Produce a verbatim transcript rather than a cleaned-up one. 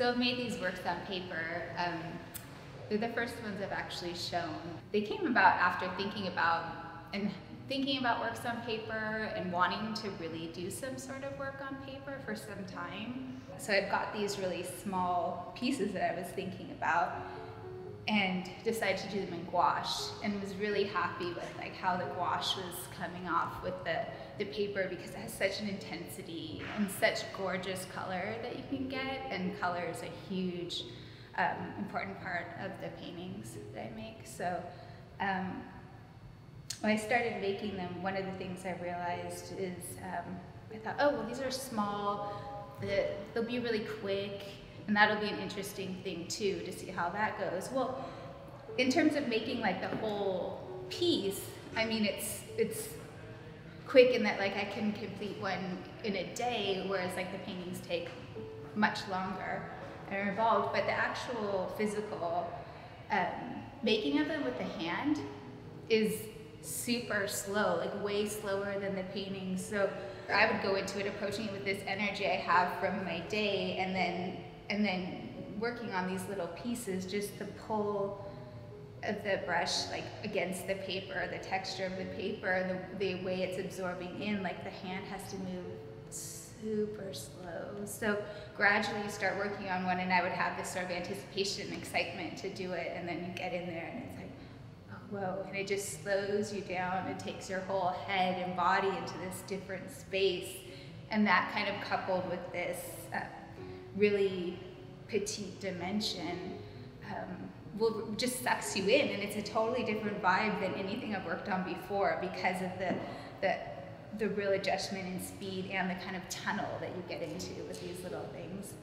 So I've made these works on paper. Um, they're the first ones I've actually shown. They came about after thinking about and thinking about works on paper and wanting to really do some sort of work on paper for some time. So I've got these really small pieces that I was thinking about and decided to do them in gouache, and was really happy with like how the gouache was coming off with the, the paper, because it has such an intensity and such gorgeous color that you can get, and color is a huge um, important part of the paintings that I make. So um, when I started making them, one of the things I realized is um, I thought, oh, well, these are small, they'll be really quick, and that'll be an interesting thing too, to see how that goes. Well, in terms of making like the whole piece, I mean, it's it's quick in that like I can complete one in a day, whereas like the paintings take much longer and are involved. But the actual physical um, making of them with the hand is super slow, like way slower than the paintings. So I would go into it approaching it with this energy I have from my day, and then and then working on these little pieces, just the pull of the brush like against the paper, the texture of the paper, the, the way it's absorbing in, like the hand has to move super slow. So gradually you start working on one, and I would have this sort of anticipation and excitement to do it, and then you get in there and it's like, oh, whoa, and it just slows you down. It takes your whole head and body into this different space, and that kind of coupled with this uh, really petite dimension um, will just sucks you in, and it's a totally different vibe than anything I've worked on before, because of the the the real adjustment in speed and the kind of tunnel that you get into with these little things.